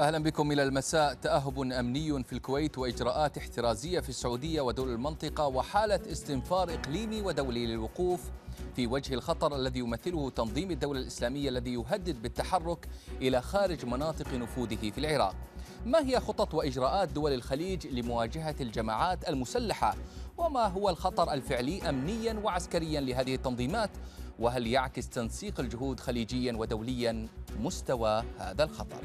أهلا بكم إلى المساء. تأهب أمني في الكويت وإجراءات احترازية في السعودية ودول المنطقة، وحالة استنفار إقليمي ودولي للوقوف في وجه الخطر الذي يمثله تنظيم الدولة الإسلامية الذي يهدد بالتحرك إلى خارج مناطق نفوذه في العراق. ما هي خطط وإجراءات دول الخليج لمواجهة الجماعات المسلحة؟ وما هو الخطر الفعلي أمنيا وعسكريا لهذه التنظيمات؟ وهل يعكس تنسيق الجهود خليجيا ودوليا مستوى هذا الخطر؟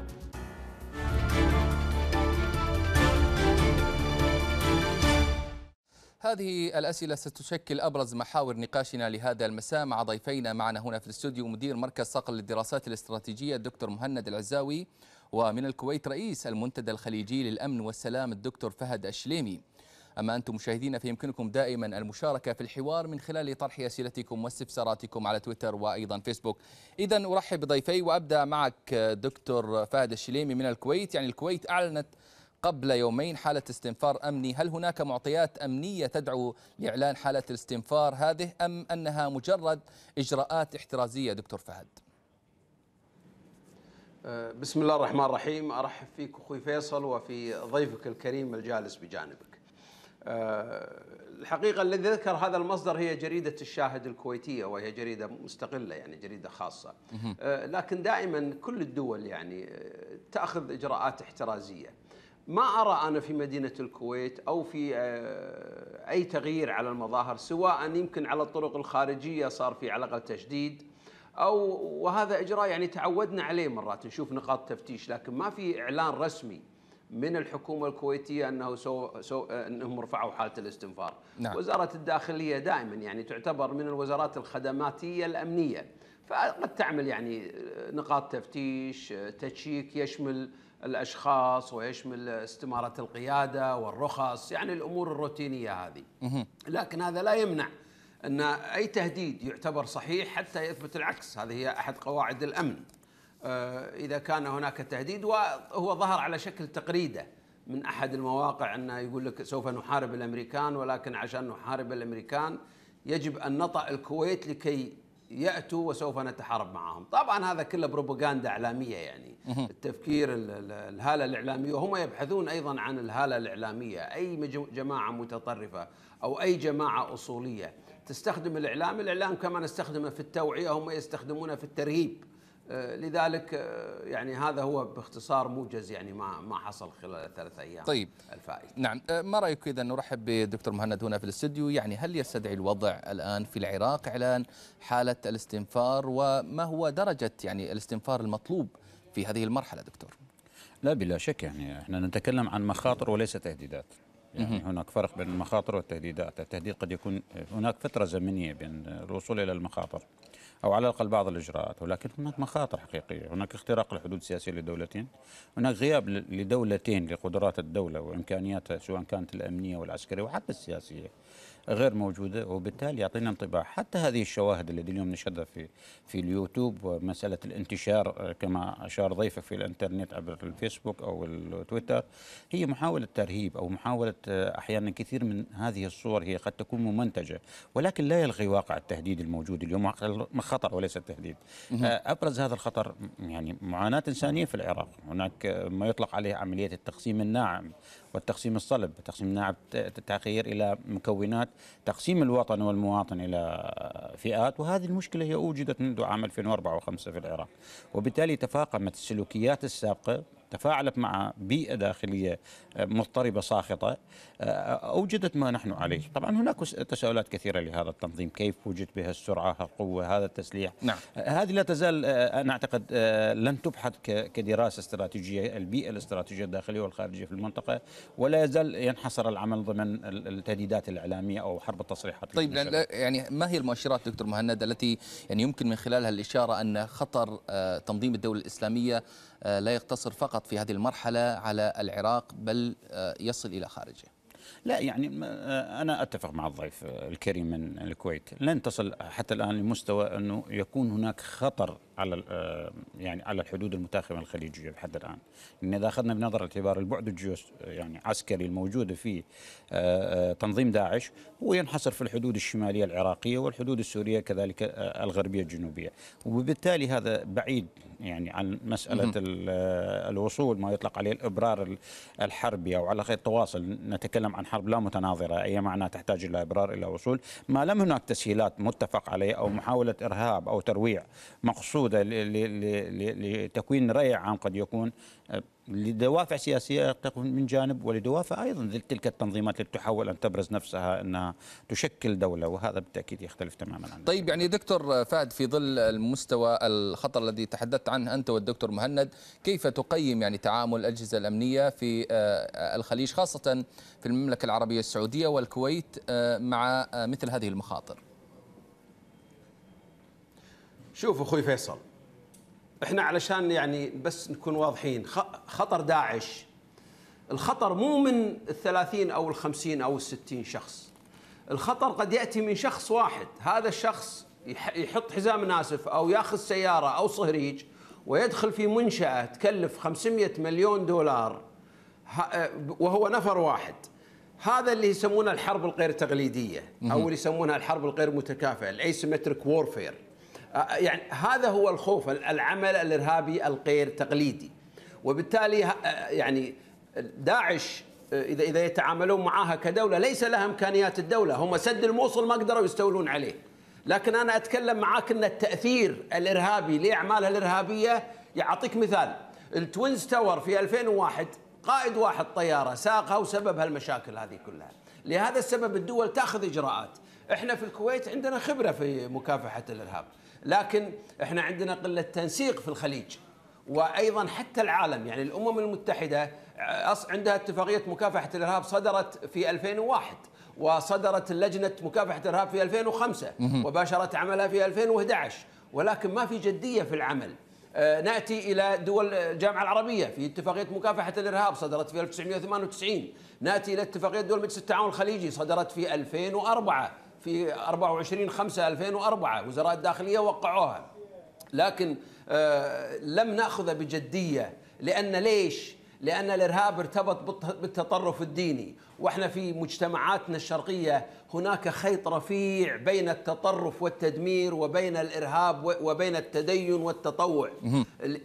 هذه الأسئلة ستشكل أبرز محاور نقاشنا لهذا المساء مع ضيفينا. معنا هنا في الاستوديو مدير مركز صقل للدراسات الاستراتيجية الدكتور مهند العزاوي، ومن الكويت رئيس المنتدى الخليجي للأمن والسلام الدكتور فهد الشليمي. أما أنتم مشاهدينا فيمكنكم دائما المشاركة في الحوار من خلال طرح أسئلتكم واستفساراتكم على تويتر وأيضا فيسبوك. إذا أرحب بضيفي وأبدأ معك دكتور فهد الشليمي من الكويت. يعني الكويت أعلنت قبل يومين حالة استنفار أمني، هل هناك معطيات أمنية تدعو لإعلان حالة الاستنفار هذه أم أنها مجرد إجراءات احترازية دكتور فهد؟ بسم الله الرحمن الرحيم. أرحب فيك أخوي فيصل وفي ضيفك الكريم الجالس بجانبك. الحقيقة الذي ذكر هذا المصدر هي جريدة الشاهد الكويتية، وهي جريدة مستقلة يعني جريدة خاصة، لكن دائما كل الدول يعني تأخذ إجراءات احترازية. ما أرى أنا في مدينة الكويت أو في أي تغيير على المظاهر، سواء يمكن على الطرق الخارجية صار في على الأقل تشديد، أو وهذا إجراء يعني تعودنا عليه، مرات نشوف نقاط تفتيش، لكن ما في إعلان رسمي من الحكومة الكويتية أنه أنهم رفعوا حالة الاستنفار. نعم. وزارة الداخلية دائما يعني تعتبر من الوزارات الخدماتية الأمنية، فقد تعمل يعني نقاط تفتيش تشيك يشمل الأشخاص ويشمل استمارة القيادة والرخص، يعني الأمور الروتينية هذه. لكن هذا لا يمنع أن أي تهديد يعتبر صحيح حتى يثبت العكس، هذه هي أحد قواعد الأمن. إذا كان هناك تهديد، وهو ظهر على شكل تقريدة من أحد المواقع أنه يقول لك سوف نحارب الأمريكان، ولكن عشان نحارب الأمريكان يجب أن نطأ الكويت لكي يأتوا وسوف نتحارب معهم. طبعا هذا كله بروباغندا إعلامية، يعني التفكير الهالة الإعلامية، وهم يبحثون أيضا عن الهالة الإعلامية. أي جماعة متطرفة أو أي جماعة أصولية تستخدم الإعلام كما نستخدمه في التوعية، هم يستخدمونه في الترهيب. لذلك يعني هذا هو باختصار موجز يعني ما حصل خلال 3 أيام. طيب الفائت. نعم، ما رأيك إذا نرحب بدكتور مهند هنا في الاستوديو؟ يعني هل يستدعي الوضع الآن في العراق إعلان حالة الاستنفار، وما هو درجة يعني الاستنفار المطلوب في هذه المرحلة دكتور؟ لا بلا شك، يعني احنا نتكلم عن مخاطر وليس تهديدات، يعني هناك فرق بين المخاطر والتهديدات. التهديد قد يكون هناك فترة زمنية بين الوصول إلى المخاطر أو على الأقل بعض الإجراءات، ولكن هناك مخاطر حقيقية. هناك اختراق الحدود السياسية لدولتين، هناك غياب لدولتين لقدرات الدولة وإمكانياتها سواء كانت الأمنية والعسكرية وحتى السياسية غير موجودة، وبالتالي يعطينا انطباع حتى هذه الشواهد التي اليوم نشهدها في اليوتيوب، ومسألة الانتشار كما أشار ضيفك في الإنترنت عبر الفيسبوك أو التويتر، هي محاولة ترهيب أو محاولة. أحيانا كثير من هذه الصور هي قد تكون ممنتجة، ولكن لا يلغي واقع التهديد الموجود اليوم، خطر وليس تهديد. أبرز هذا الخطر يعني معاناة إنسانية في العراق. هناك ما يطلق عليه عملية التقسيم الناعم والتقسيم الصلب. التقسيم الناعم تغيير إلى مكونات، تقسيم الوطن والمواطن إلى فئات، وهذه المشكلة هي أوجدت منذ عام 2004 و2005 في العراق، وبالتالي تفاقمت السلوكيات السابقة، تفاعلت مع بيئة داخلية مضطربة صاخطة، أوجدت ما نحن عليه. طبعا هناك تساؤلات كثيرة لهذا التنظيم، كيف وجد بها السرعة، القوة، هذا التسليح؟ نعم. هذه لا تزال أنا أعتقد لن تبحث كدراسة استراتيجية، البيئة الاستراتيجية الداخلية والخارجية في المنطقة، ولا يزال ينحصر العمل ضمن التهديدات الإعلامية أو حرب التصريحات. طيب يعني ما هي المؤشرات دكتور مهند التي يعني يمكن من خلالها الإشارة أن خطر تنظيم الدولة الإسلامية لا يقتصر فقط في هذه المرحلة على العراق بل يصل إلى خارجه؟ لا يعني أنا أتفق مع الضيف الكريم من الكويت، لن تصل حتى الآن لمستوى أنه يكون هناك خطر على يعني على الحدود المتاخمه الخليجيه لحد الان. ان اذا اخذنا بنظر الاعتبار البعد يعني عسكري الموجود في تنظيم داعش هو ينحصر في الحدود الشماليه العراقيه والحدود السوريه كذلك الغربيه الجنوبيه، وبالتالي هذا بعيد يعني عن مساله الوصول ما يطلق عليه الابرار الحربي او على خير التواصل. نتكلم عن حرب لا متناظره، اي معنى تحتاج الى ابرار الى وصول ما لم هناك تسهيلات متفق عليه او محاوله ارهاب او ترويع مقصوده لتكوين رأي عام قد يكون لدوافع سياسية من جانب ولدوافع أيضا تلك التنظيمات التي تحاول أن تبرز نفسها أنها تشكل دولة، وهذا بالتأكيد يختلف تماما عنه. طيب يعني دكتور فهد، في ظل المستوى الخطر الذي تحدثت عنه أنت والدكتور مهند، كيف تقيم يعني تعامل الأجهزة الأمنية في الخليج خاصة في المملكة العربية السعودية والكويت مع مثل هذه المخاطر؟ شوف أخوي فيصل، احنا علشان يعني بس نكون واضحين، خطر داعش الخطر مو من ال30 او ال50 او ال60 شخص، الخطر قد ياتي من شخص واحد. هذا الشخص يحط حزام ناسف او ياخذ سياره او صهريج ويدخل في منشاه تكلف 500 مليون دولار، وهو نفر واحد. هذا اللي يسمونه الحرب الغير تقليديه او اللي يسمونها الحرب الغير متكافئه، الاسيمتريك وورفير. يعني هذا هو الخوف، العمل الإرهابي الغير تقليدي. وبالتالي يعني داعش إذا يتعاملون معها كدولة ليس لها إمكانيات الدولة، هم سد الموصل ما قدروا يستولون عليه. لكن أنا أتكلم معاك أن التأثير الإرهابي لأعمالها الإرهابية، يعطيك مثال التوينز تاور في 2001 قائد واحد طيارة ساقها وسبب هالمشاكل هذه كلها. لهذا السبب الدول تأخذ إجراءات. إحنا في الكويت عندنا خبرة في مكافحة الإرهاب، لكن احنا عندنا قلة تنسيق في الخليج وايضا حتى العالم. يعني الامم المتحدة عندها اتفاقية مكافحة الارهاب صدرت في 2001، وصدرت اللجنة مكافحة الارهاب في 2005 وباشرت عملها في 2011، ولكن ما في جدية في العمل. ناتي الى دول الجامعة العربية في اتفاقية مكافحة الارهاب صدرت في 1998، ناتي الى اتفاقية دول مجلس التعاون الخليجي صدرت في 2004 في 24/5/2004، وزراء الداخلية وقعوها، لكن لم نأخذ بجدية. لأن ليش؟ لأن الإرهاب ارتبط بالتطرف الديني، وإحنا في مجتمعاتنا الشرقية هناك خيط رفيع بين التطرف والتدمير وبين الإرهاب وبين التدين والتطوع.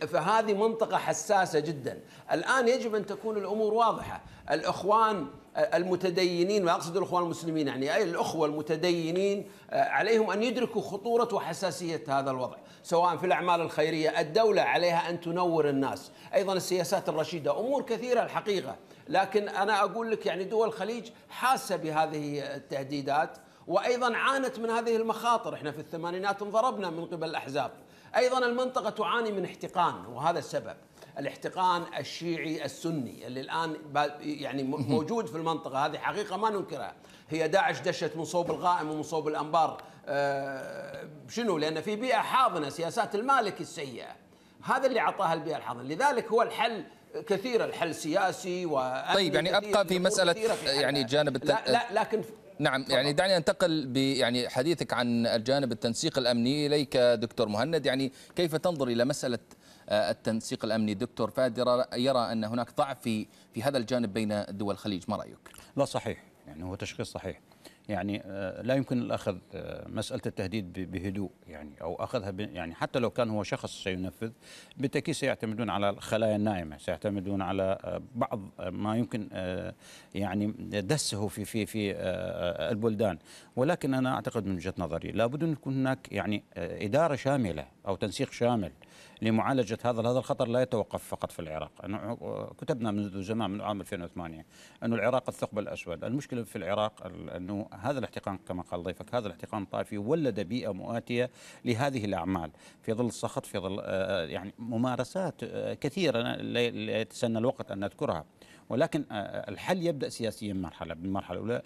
فهذه منطقة حساسة جدا. الآن يجب أن تكون الأمور واضحة. الإخوان المتدينين، وأقصد الإخوان المسلمين يعني أي الأخوة المتدينين، عليهم أن يدركوا خطورة وحساسية هذا الوضع، سواء في الأعمال الخيرية. الدولة عليها أن تنور الناس، أيضا السياسات الرشيدة، أمور كثيرة الحقيقة. لكن أنا أقول لك يعني دول الخليج حاسة بهذه التهديدات، وأيضا عانت من هذه المخاطر. إحنا في الثمانينات انضربنا من قبل الأحزاب. أيضا المنطقة تعاني من احتقان، وهذا السبب الاحتقان الشيعي السني اللي الآن يعني موجود في المنطقة. هذه حقيقة ما ننكرها، هي داعش دشت من صوب الغائم ومن صوب الأنبار. لأن في بيئة حاضنة، سياسات المالك السيئة، هذا اللي أعطاها البيئة الحاضنة. لذلك هو الحل كثير، الحل سياسي. طيب يعني أبقى في مسألة يعني جانب لكن نعم يعني دعني أنتقل يعني حديثك عن الجانب التنسيق الأمني إليك دكتور مهند. يعني كيف تنظر إلى مسألة التنسيق الأمني؟ دكتور فهد يرى أن هناك ضعف في هذا الجانب بين دول الخليج، ما رأيك؟ لا صحيح، يعني هو تشخيص صحيح. يعني لا يمكن الأخذ مسألة التهديد بهدوء يعني، أو أخذها يعني حتى لو كان هو شخص سينفذ، بالتأكيد سيعتمدون على الخلايا النائمة، سيعتمدون على بعض ما يمكن يعني دسه في البلدان. ولكن أنا أعتقد من وجهة نظري لابد أن يكون هناك يعني إدارة شاملة أو تنسيق شامل لمعالجة هذا الخطر. لا يتوقف فقط في العراق. أنا كتبنا منذ زمان من عام 2008 أن العراق الثقب الأسود. المشكلة في العراق أنه هذا الاحتقان كما قال ضيفك، هذا الاحتقان الطائفي ولد بيئة مؤاتية لهذه الأعمال في ظل السخط، في ظل يعني ممارسات كثيرة لا يتسنى الوقت أن نذكرها. ولكن الحل يبدأ سياسيا بالمرحلة الأولى،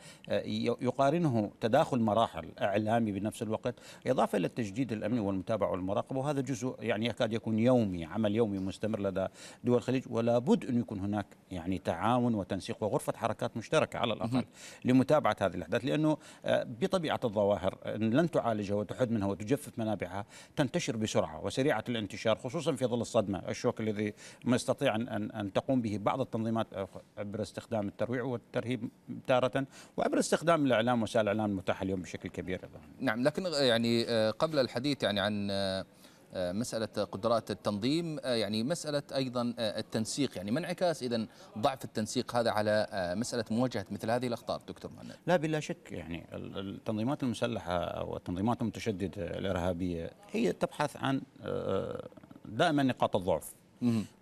يقارنه تداخل مراحل إعلامي بنفس الوقت، إضافة إلى التجديد الأمني والمتابعة والمراقبة، وهذا جزء يعني يكاد يكون يومي، عمل يومي مستمر لدى دول الخليج، ولا بد أن يكون هناك يعني تعاون وتنسيق وغرفة حركات مشتركة على الأقل لمتابعة هذه الأحداث، لأنه بطبيعة الظواهر لن تعالجها وتحد منها وتجفف منابعها، تنتشر بسرعة وسريعة الانتشار، خصوصا في ظل الصدمة، الشوك الذي ما يستطيع أن تقوم به بعض التنظيمات عبر استخدام الترويع والترهيب تارة، وعبر استخدام الإعلام وسائل الإعلام المتاحة اليوم بشكل كبير. نعم، لكن يعني قبل الحديث يعني عن مسألة قدرات التنظيم، يعني مسألة أيضا التنسيق، يعني ما انعكاس إذن ضعف التنسيق هذا على مسألة مواجهة مثل هذه الأخطار دكتور مهند؟ لا بلا شك، يعني التنظيمات المسلحة والتنظيمات المتشددة الإرهابية هي تبحث عن دائما نقاط الضعف،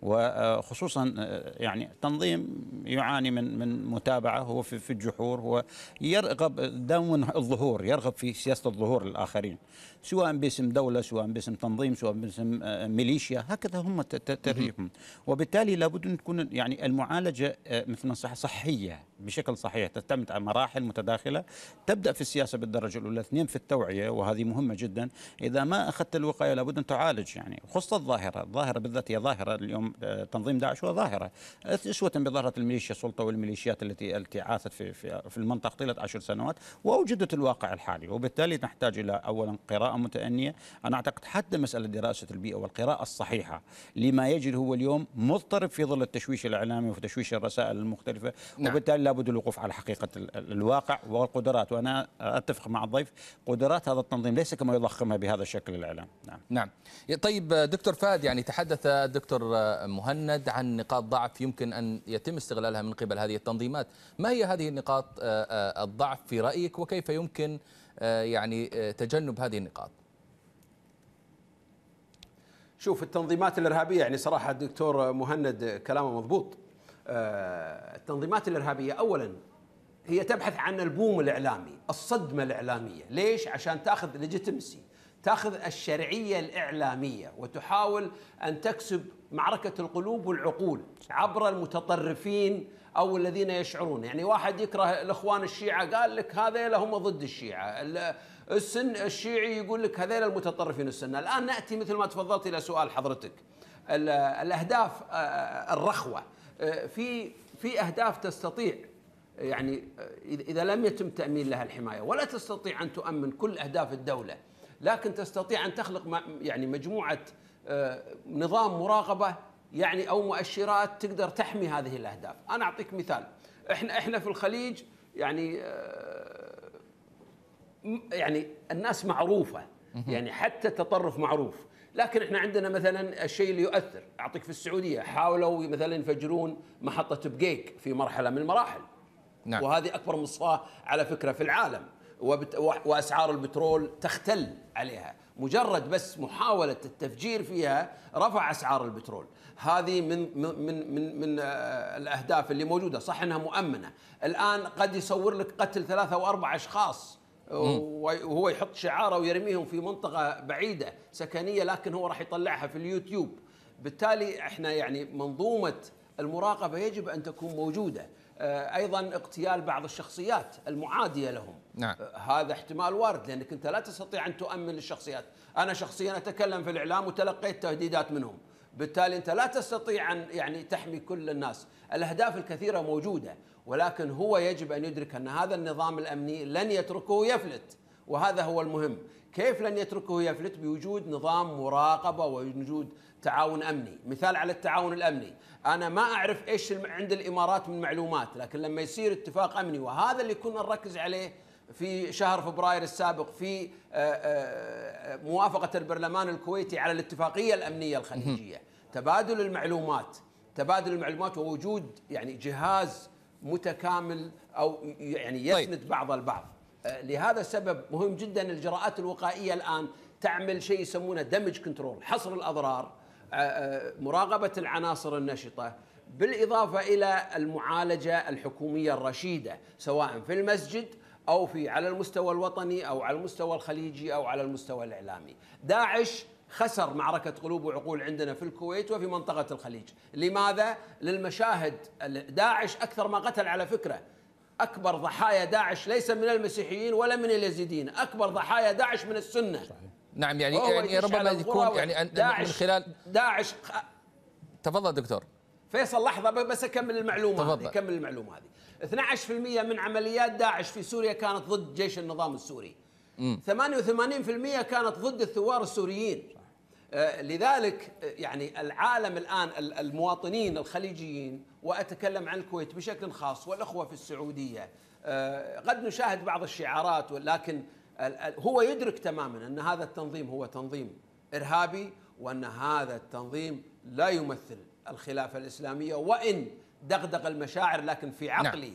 وخصوصا يعني تنظيم يعاني من متابعه، هو في الجحور، هو يرغب دون الظهور، يرغب في سياسه الظهور للاخرين، سواء باسم دوله، سواء باسم تنظيم، سواء باسم ميليشيا، هكذا هم تريهم. وبالتالي لابد ان تكون يعني المعالجه مثل ما صحيه بشكل صحيح، تعتمد على مراحل متداخله، تبدا في السياسه بالدرجه الاولى، اثنين في التوعيه، وهذه مهمه جدا، اذا ما اخذت الوقايه لابد ان تعالج، يعني خصوصا الظاهره بالذات، هي ظاهره اليوم تنظيم داعش، وظاهره اسوه بظاهره الميليشيا، السلطه والميليشيات التي عاثت في المنطقه طيله 10 سنوات واوجدت الواقع الحالي، وبالتالي نحتاج الى اولا قراءه متانيه، انا اعتقد حتى مساله دراسه البيئه والقراءه الصحيحه لما يجري هو اليوم مضطرب في ظل التشويش الاعلامي وتشويش الرسائل المختلفه، وبالتالي لابد الوقوف على حقيقه الواقع والقدرات، وانا اتفق مع الضيف، قدرات هذا التنظيم ليس كما يضخمها بهذا الشكل الاعلام. نعم. نعم. طيب دكتور فهد، يعني تحدث الدكتور مهند عن نقاط ضعف يمكن ان يتم استغلالها من قبل هذه التنظيمات، ما هي هذه النقاط الضعف في رايك، وكيف يمكن يعني تجنب هذه النقاط؟ شوف، التنظيمات الارهابيه، يعني صراحه الدكتور مهند كلامه مضبوط. التنظيمات الارهابيه اولا هي تبحث عن البوم الاعلامي، الصدمه الاعلاميه، ليش؟ عشان تاخذ ليجيتمسي، تاخذ الشرعيه الاعلاميه، وتحاول ان تكسب معركه القلوب والعقول عبر المتطرفين او الذين يشعرون، يعني واحد يكره الاخوان الشيعه قال لك هذيل هم ضد الشيعه، السن الشيعي يقول لك هذيل المتطرفين السنه. الان ناتي مثل ما تفضلت الى سؤال حضرتك، الاهداف الرخوه، في اهداف تستطيع يعني اذا لم يتم تامين لها الحمايه، ولا تستطيع ان تؤمن كل اهداف الدوله، لكن تستطيع ان تخلق يعني مجموعه نظام مراقبه يعني او مؤشرات تقدر تحمي هذه الاهداف. انا اعطيك مثال، احنا في الخليج يعني الناس معروفه، يعني حتى التطرف معروف، لكن احنا عندنا مثلا الشيء اللي يؤثر، اعطيك في السعوديه حاولوا مثلا يفجرون محطه بقيك في مرحله من المراحل. نعم. وهذه اكبر مصفاه على فكره في العالم، واسعار البترول تختل عليها، مجرد بس محاوله التفجير فيها رفع اسعار البترول. هذه من الاهداف اللي موجوده، صح انها مؤمنه. الان قد يصور لك قتل 3 أو 4 أشخاص وهو يحط شعاره ويرميهم في منطقه بعيده سكنيه، لكن هو راح يطلعها في اليوتيوب. بالتالي احنا يعني منظومه المراقبه يجب ان تكون موجوده. ايضا اغتيال بعض الشخصيات المعاديه لهم. نعم. هذا احتمال وارد، لانك انت لا تستطيع ان تؤمن الشخصيات. انا شخصيا اتكلم في الاعلام وتلقيت تهديدات منهم، بالتالي انت لا تستطيع ان يعني تحمي كل الناس. الاهداف الكثيره موجوده، ولكن هو يجب ان يدرك ان هذا النظام الامني لن يتركه يفلت، وهذا هو المهم. كيف لن يتركه يفلت؟ بوجود نظام مراقبه ووجود تعاون امني. مثال على التعاون الامني، انا ما اعرف ايش عند الامارات من معلومات، لكن لما يصير اتفاق امني، وهذا اللي كنا نركز عليه في شهر فبراير السابق في موافقه البرلمان الكويتي على الاتفاقيه الامنيه الخليجيه، تبادل المعلومات، ووجود يعني جهاز متكامل او يعني يسند بعض البعض. لهذا السبب مهم جدا الجراءات الوقائيه الان تعمل شيء يسمونه دمج كنترول، حصر الاضرار، مراقبه العناصر النشطه، بالاضافه الى المعالجه الحكوميه الرشيده، سواء في المسجد او في على المستوى الوطني او على المستوى الخليجي او على المستوى الاعلامي. داعش خسر معركة قلوب وعقول عندنا في الكويت وفي منطقة الخليج. لماذا؟ للمشاهد. داعش أكثر ما قتل على فكرة، أكبر ضحايا داعش ليس من المسيحيين ولا من اليزيديين، أكبر ضحايا داعش من السنة. صحيح. نعم يعني ربما يكون يعني من خلال داعش. تفضل دكتور فيصل لحظة بس أكمل المعلومة هذه. أكمل المعلومة هذه. 12% من عمليات داعش في سوريا كانت ضد جيش النظام السوري. 88% كانت ضد الثوار السوريين. لذلك يعني العالم الآن، المواطنين الخليجيين، وأتكلم عن الكويت بشكل خاص والأخوة في السعودية، قد نشاهد بعض الشعارات، ولكن هو يدرك تماما أن هذا التنظيم هو تنظيم إرهابي، وأن هذا التنظيم لا يمثل الخلافة الإسلامية، وإن دغدغ المشاعر، لكن في عقلي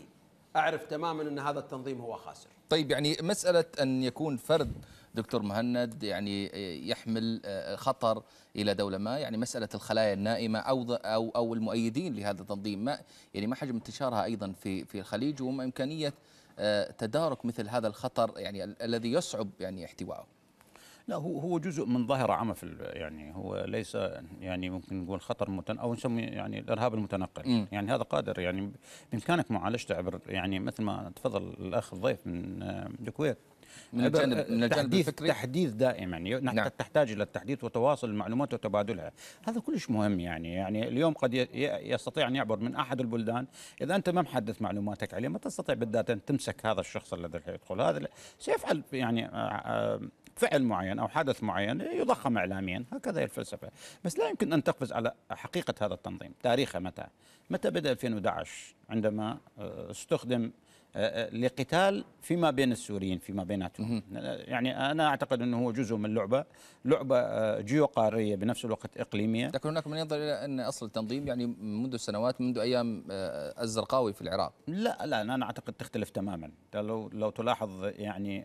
أعرف تماما أن هذا التنظيم هو خاسر. طيب يعني مسألة أن يكون فرد دكتور مهند يعني يحمل خطر إلى دولة ما، يعني مسألة الخلايا النائمة أو المؤيدين لهذا التنظيم، ما يعني ما حجم انتشارها أيضا في الخليج، وما إمكانية تدارك مثل هذا الخطر يعني الذي يصعب يعني احتوائه؟ لا، هو جزء من ظاهرة عامة يعني هو ليس يعني ممكن نقول خطر او نسمي يعني الارهاب المتنقل. يعني هذا قادر يعني بامكانك معالجته عبر يعني مثل ما تفضل الاخ الضيف من الكويت، من الجانب الفكري، تحديث دائما. نعم. تحتاج الى التحديث وتواصل المعلومات وتبادلها، هذا كلش مهم. يعني اليوم قد يستطيع ان يعبر من احد البلدان، اذا انت ما محدث معلوماتك عليه ما تستطيع بالذات ان تمسك هذا الشخص الذي يدخل، هذا سيفعل يعني فعل معين او حدث معين يضخم اعلاميا، هكذا هي الفلسفه. بس لا يمكن ان تقفز على حقيقه هذا التنظيم، تاريخه متى بدا 2011 عندما استخدم لقتال فيما بين السوريين فيما بيناتهم. يعني أنا أعتقد أنه هو جزء من لعبة جيوقارية بنفس الوقت إقليمية. لكن هناك من ينظر إلى أن أصل التنظيم يعني منذ سنوات، منذ أيام الزرقاوي في العراق. لا أنا أعتقد تختلف تماما. لو تلاحظ يعني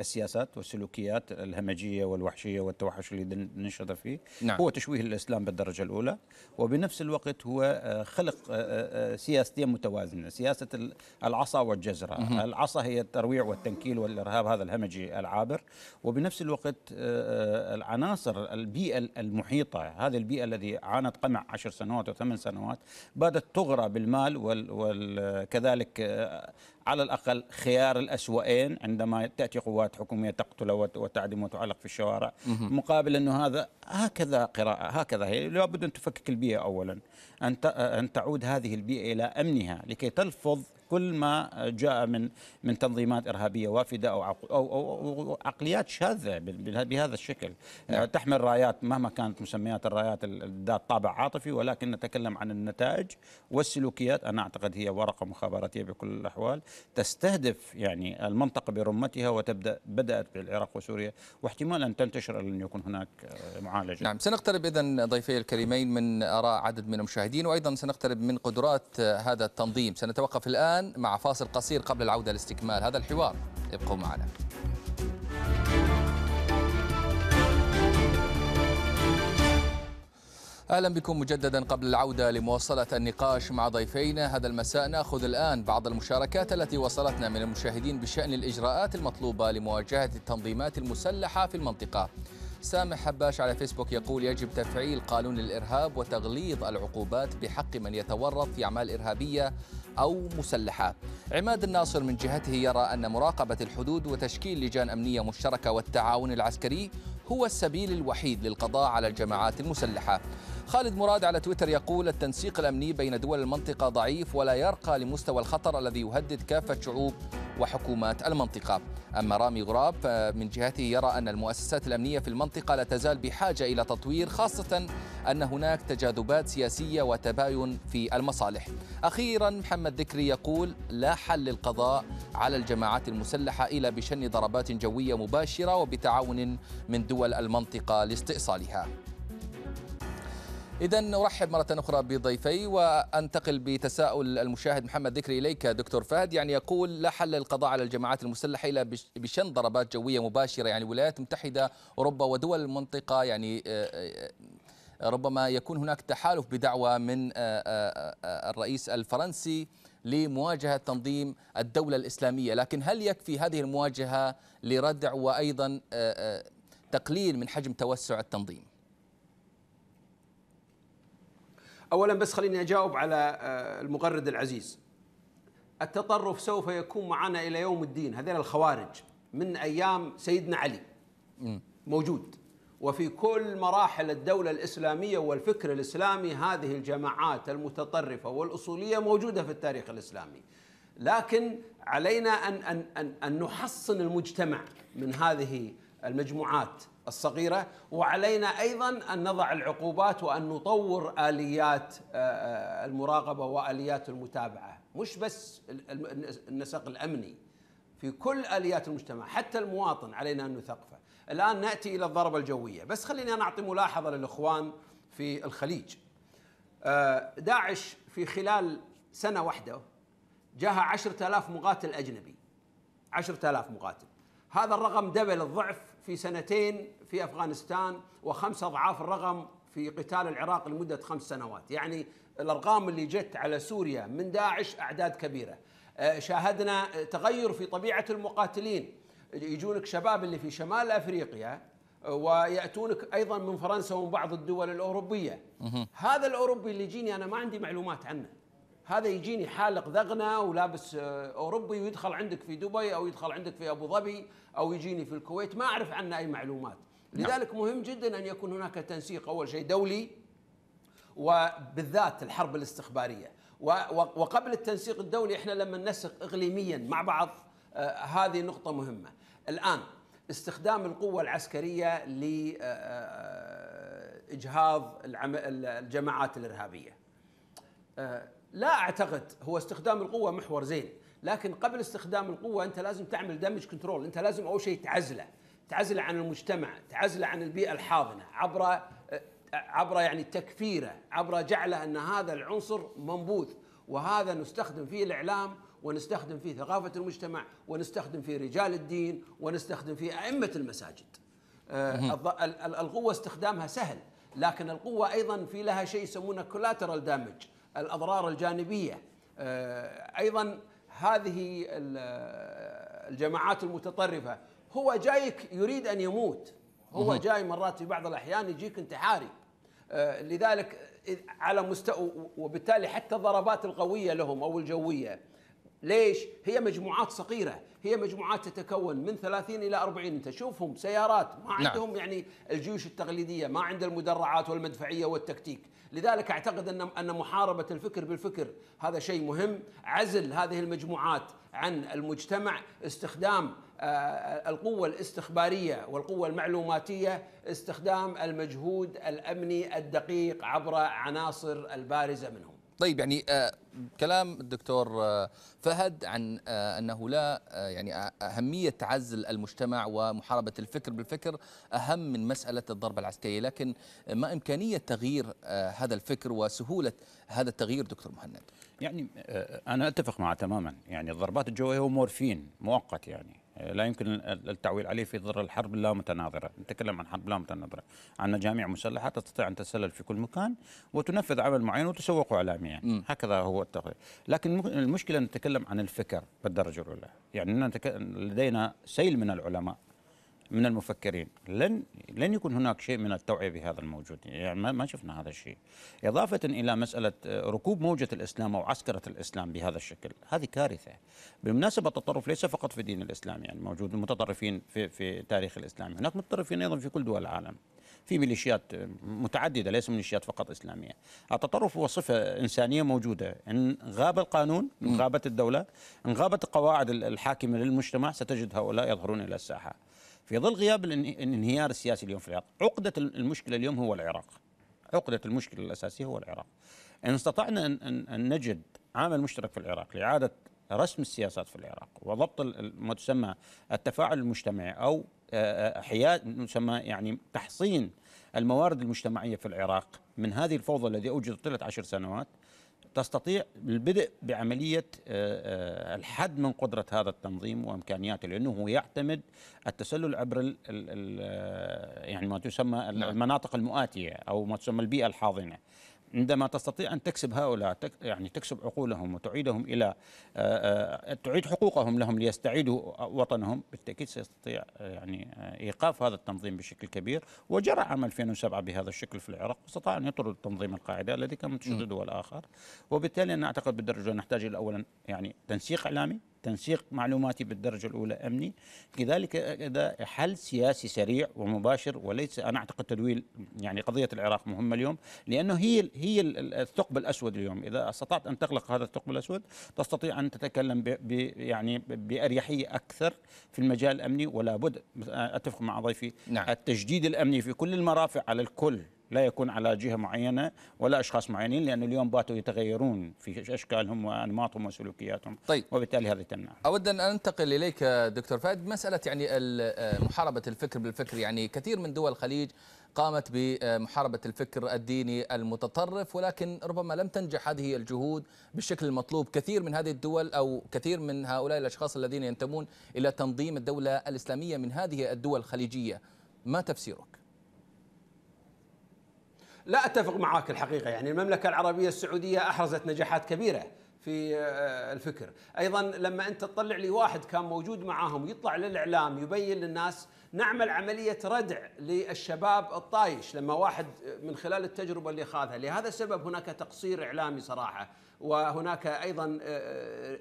السياسات والسلوكيات الهمجية والوحشية والتوحش اللي ننشط فيه. نعم. هو تشويه الإسلام بالدرجة الأولى، وبنفس الوقت هو خلق سياستين متوازنة، سياسة العصا والجزرة. العصا هي الترويع والتنكيل والإرهاب هذا الهمجي العابر، وبنفس الوقت العناصر البيئة المحيطة، هذه البيئة التي عانت قمع 10 سنوات و8 سنوات، بدأت تغرى بالمال وكذلك على الأقل خيار الأسوأين عندما تأتي قوات حكومية تقتل وتعدم وتعلق في الشوارع، مقابل أنه هذا هكذا قراءة، هكذا هي. لابد أن تفكك البيئة أولا، أن تعود هذه البيئة إلى أمنها لكي تلفظ كل ما جاء من تنظيمات إرهابية وافدة أو عقليات شاذة بهذا الشكل. نعم. تحمل رايات، مهما كانت مسميات الرايات ذات طابع عاطفي، ولكن نتكلم عن النتائج والسلوكيات. أنا أعتقد هي ورقة مخابراتية بكل الأحوال، تستهدف يعني المنطقة برمتها، بدأت بالعراق وسوريا، واحتمال أن تنتشر لن يكون هناك معالجة. نعم، سنقترب إذن ضيفي الكريمين من آراء عدد من المشاهدين، وأيضا سنقترب من قدرات هذا التنظيم. سنتوقف الآن مع فاصل قصير قبل العودة لاستكمال هذا الحوار، ابقوا معنا. أهلا بكم مجددا قبل العودة لمواصلة النقاش مع ضيفينا هذا المساء. نأخذ الآن بعض المشاركات التي وصلتنا من المشاهدين بشأن الإجراءات المطلوبة لمواجهة التنظيمات المسلحة في المنطقة. سامح حباش على فيسبوك يقول: يجب تفعيل قانون الإرهاب وتغليظ العقوبات بحق من يتورط في أعمال إرهابية أو مسلحة. عماد الناصر من جهته يرى أن مراقبة الحدود وتشكيل لجان أمنية مشتركة والتعاون العسكري هو السبيل الوحيد للقضاء على الجماعات المسلحة. خالد مراد على تويتر يقول: التنسيق الأمني بين دول المنطقة ضعيف ولا يرقى لمستوى الخطر الذي يهدد كافة شعوب وحكومات المنطقة. أما رامي غراب من جهته يرى أن المؤسسات الأمنية في المنطقة لا تزال بحاجة إلى تطوير، خاصة أن هناك تجاذبات سياسية وتباين في المصالح. أخيرا محمد ذكري يقول: لا حل للقضاء على الجماعات المسلحة إلا بشن ضربات جوية مباشرة وبتعاون من دول المنطقة لاستئصالها. إذن أرحب مرة أخرى بضيفي وأنتقل بتساؤل المشاهد محمد ذكري إليك دكتور فهد. يعني يقول: لا حل للقضاء على الجماعات المسلحة إلا بشن ضربات جوية مباشرة. يعني الولايات المتحدة، أوروبا ودول المنطقة يعني ربما يكون هناك تحالف بدعوة من الرئيس الفرنسي لمواجهة تنظيم الدولة الإسلامية، لكن هل يكفي هذه المواجهة لردع وأيضا تقليل من حجم توسع التنظيم؟ أولا بس خليني أجاوب على المغرد العزيز. التطرف سوف يكون معنا إلى يوم الدين. هذول الخوارج من أيام سيدنا علي موجود، وفي كل مراحل الدولة الإسلامية والفكر الإسلامي هذه الجماعات المتطرفة والأصولية موجودة في التاريخ الإسلامي، لكن علينا أن نحصن المجتمع من هذه المجموعات الصغيرة، وعلينا أيضا أن نضع العقوبات وأن نطور آليات المراقبة وآليات المتابعة، مش بس النسق الأمني، في كل آليات المجتمع حتى المواطن علينا أن نثقفه. الآن نأتي إلى الضربة الجوية، بس خليني أنا أعطي ملاحظة للإخوان في الخليج. داعش في خلال سنة واحدة جاها 10,000 مقاتل أجنبي، 10,000 مقاتل. هذا الرقم دبل الضعف في سنتين في أفغانستان، وخمس أضعاف الرقم في قتال العراق لمدة 5 سنوات. يعني الأرقام اللي جت على سوريا من داعش أعداد كبيرة. شاهدنا تغير في طبيعة المقاتلين، يجونك شباب اللي في شمال أفريقيا ويأتونك أيضا من فرنسا ومن بعض الدول الأوروبية. هذا الأوروبي اللي يجيني أنا ما عندي معلومات عنه، هذا يجيني حالق ذغنة ولابس أوروبي ويدخل عندك في دبي أو يدخل عندك في أبو ظبي أو يجيني في الكويت، ما أعرف عنه أي معلومات. لذلك مهم جدا أن يكون هناك تنسيق أول شيء دولي، وبالذات الحرب الاستخبارية. وقبل التنسيق الدولي احنا لما ننسق إقليميا مع بعض، هذه نقطة مهمة. الآن استخدام القوة العسكرية لإجهاض الجماعات الإرهابية، لا أعتقد هو استخدام القوة محور زين، لكن قبل استخدام القوة أنت لازم تعمل دامج كنترول. أنت لازم أول شيء تعزله عن المجتمع، تعزله عن البيئة الحاضنة عبر يعني تكفيره، عبر جعله أن هذا العنصر منبوذ، وهذا نستخدم فيه الإعلام، ونستخدم فيه ثقافة المجتمع، ونستخدم فيه رجال الدين، ونستخدم فيه أئمة المساجد. القوة استخدامها سهل، لكن القوة أيضا في لها شيء يسمونه collateral damage، الأضرار الجانبية. أيضا هذه الجماعات المتطرفة هو جايك يريد أن يموت، هو جاي مرات في بعض الأحيان يجيك انتحاري، لذلك على مستوى، وبالتالي حتى الضربات القوية لهم أو الجوية ليش؟ هي مجموعات صغيرة، هي مجموعات تتكون من 30 إلى 40، أنت شوفهم سيارات، ما عندهم يعني الجيوش التقليدية، ما عند المدرعات والمدفعية والتكتيك. لذلك أعتقد أن محاربة الفكر بالفكر هذا شيء مهم، عزل هذه المجموعات عن المجتمع، استخدام القوة الاستخبارية والقوة المعلوماتية، استخدام المجهود الأمني الدقيق عبر عناصر البارزة منهم. طيب، يعني كلام الدكتور فهد عن أنه لا يعني أهمية تعزل المجتمع ومحاربة الفكر بالفكر أهم من مسألة الضربة العسكرية، لكن ما إمكانية تغيير هذا الفكر وسهولة هذا التغيير دكتور مهند؟ يعني أنا أتفق معه تماما. يعني الضربات الجوية هو مورفين مؤقت، يعني لا يمكن التعويل عليه في ظل الحرب اللامتناظرة. نتكلم عن حرب لا متناظرة، عندنا جميع مسلحات تستطيع أن تتسلل في كل مكان وتنفذ عمل معين وتسوق إعلاميا، يعني هكذا هو التغيير. لكن المشكلة نتكلم عن الفكر بالدرجة الأولى، يعني لدينا سيل من العلماء من المفكرين، لن يكون هناك شيء من التوعية بهذا الموجود، يعني ما شفنا هذا الشيء. إضافة إلى مسألة ركوب موجة الإسلام أو عسكرة الإسلام بهذا الشكل، هذه كارثة. بالمناسبة التطرف ليس فقط في الدين الإسلامي، يعني موجود المتطرفين في تاريخ الإسلام، هناك متطرفين أيضا في كل دول العالم، في ميليشيات متعددة ليس ميليشيات فقط إسلامية. التطرف هو صفة إنسانية موجودة، إن غاب القانون، إن غابت الدولة، إن غابت القواعد الحاكمة للمجتمع، ستجد هؤلاء يظهرون إلى الساحة. في ظل غياب الانهيار السياسي اليوم في العراق، عقدة المشكلة اليوم هو العراق. عقدة المشكلة الأساسية هو العراق. إن استطعنا أن نجد عامل مشترك في العراق لإعادة رسم السياسات في العراق وضبط ما تسمى التفاعل المجتمعي أو إحياء تسمى يعني تحصين الموارد المجتمعية في العراق من هذه الفوضى التي أوجدت طيلة 10 سنوات، تستطيع البدء بعملية الحد من قدرة هذا التنظيم وإمكانياته، لأنه هو يعتمد التسلل عبر يعني ما تسمى المناطق المؤاتية أو ما تسمى البيئة الحاضنة. عندما تستطيع أن تكسب هؤلاء يعني تكسب عقولهم وتعيدهم إلى تعيد حقوقهم لهم ليستعيدوا وطنهم، بالتأكيد سيستطيع يعني إيقاف هذا التنظيم بشكل كبير. وجرى عام 2007 بهذا الشكل في العراق، واستطاع أن يطرد تنظيم القاعدة الذي كان متشدد والآخر. وبالتالي أنا أعتقد بالدرجة نحتاج إلى أولا يعني تنسيق إعلامي، تنسيق معلوماتي بالدرجة الأولى أمني، كذلك إذا حل سياسي سريع ومباشر، وليس أنا أعتقد تدويل. يعني قضية العراق مهمة اليوم لأنه هي الثقب الأسود اليوم. إذا استطعت أن تغلق هذا الثقب الأسود تستطيع أن تتكلم يعني بأريحية أكثر في المجال الأمني. ولا بد أتفق مع ضيفي، نعم. التجديد الأمني في كل المرافع على الكل، لا يكون على جهة معينة ولا أشخاص معينين، لأنه اليوم باتوا يتغيرون في أشكالهم وأنماطهم وسلوكياتهم. طيب. وبالتالي هذا تمنع. أود أن أنتقل إليك دكتور فهد، مسألة يعني محاربة الفكر بالفكر. يعني كثير من دول الخليج قامت بمحاربة الفكر الديني المتطرف، ولكن ربما لم تنجح هذه الجهود بالشكل المطلوب. كثير من هذه الدول أو كثير من هؤلاء الأشخاص الذين ينتمون إلى تنظيم الدولة الإسلامية من هذه الدول الخليجية، ما تفسيرك؟ لا أتفق معاك الحقيقة. يعني المملكة العربية السعودية أحرزت نجاحات كبيرة في الفكر. أيضا لما أنت تطلع لي واحد كان موجود معاهم يطلع للإعلام يبين للناس، نعمل عملية ردع للشباب الطايش لما واحد من خلال التجربة اللي خاذها. لهذا السبب هناك تقصير إعلامي صراحة، وهناك أيضا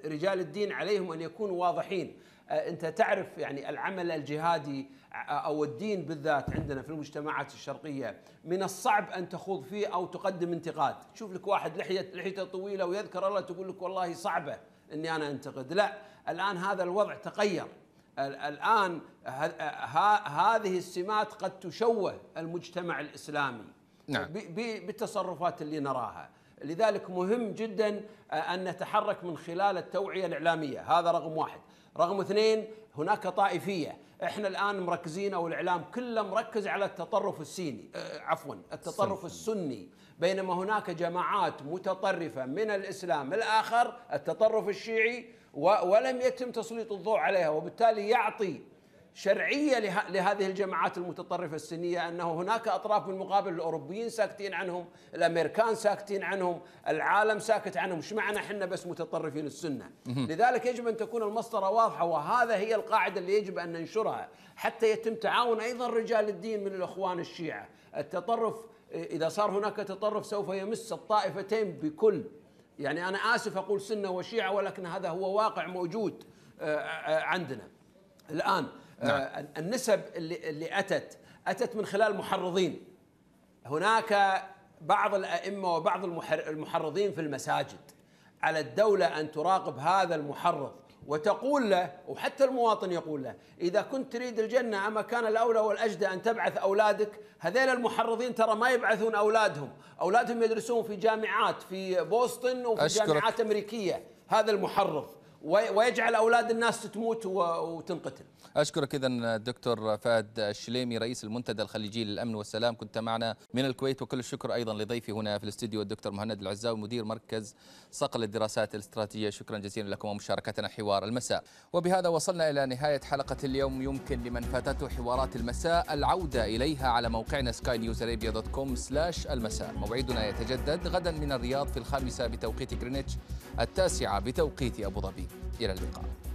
رجال الدين عليهم أن يكونوا واضحين. أنت تعرف يعني العمل الجهادي أو الدين بالذات عندنا في المجتمعات الشرقية من الصعب أن تخوض فيه أو تقدم انتقاد. تشوف لك واحد لحيته طويلة ويذكر الله تقول لك والله صعبة أني أنا أنتقد. لا، الآن هذا الوضع تغير. الآن هذه السمات قد تشوه المجتمع الإسلامي، نعم. بالتصرفات اللي نراها. لذلك مهم جدا أن نتحرك من خلال التوعية الإعلامية، هذا رقم واحد. رقم اثنين، هناك طائفية. احنا الآن مركزين أو الإعلام كله مركز على التطرف السيني، عفوا التطرف السني، بينما هناك جماعات متطرفة من الإسلام الآخر التطرف الشيعي ولم يتم تسليط الضوء عليها، وبالتالي يعطي شرعية لهذه الجماعات المتطرفة السنية أنه هناك أطراف بالمقابل. الأوروبيين ساكتين عنهم، الأمريكان ساكتين عنهم، العالم ساكت عنهم، إيش معنى إحنا بس متطرفين السنة؟ لذلك يجب أن تكون المسطرة واضحة، وهذا هي القاعدة اللي يجب أن ننشرها حتى يتم تعاون أيضا رجال الدين من الأخوان الشيعة. التطرف إذا صار هناك تطرف سوف يمس الطائفتين بكل، يعني أنا آسف أقول سنة وشيعة، ولكن هذا هو واقع موجود عندنا الآن. نعم. النسب اللي أتت من خلال محرضين. هناك بعض الأئمة وبعض المحرضين في المساجد، على الدولة أن تراقب هذا المحرض وتقول له، وحتى المواطن يقول له، إذا كنت تريد الجنة أما كان الأولى والأجدى أن تبعث أولادك. هذيل المحرضين ترى ما يبعثون أولادهم يدرسون في جامعات في بوسطن وفي جامعات أمريكية. هذا المحرض ويجعل أولاد الناس تموت وتنقتل. أشكرك إذن الدكتور فهد الشليمي، رئيس المنتدى الخليجي للأمن والسلام، كنت معنا من الكويت. وكل الشكر أيضا لضيفي هنا في الاستديو الدكتور مهند العزاوي، مدير مركز صقل للدراسات الاستراتيجية. شكرا جزيلا لكم ومشاركتنا حوار المساء. وبهذا وصلنا إلى نهاية حلقة اليوم. يمكن لمن فاتته حوارات المساء العودة إليها على موقعنا skynewsarabia.com/المساء. موعدنا يتجدد غدا من الرياض في 5 بتوقيت غرينتش، 9 بتوقيت أبو ظبي. إلى اللقاء.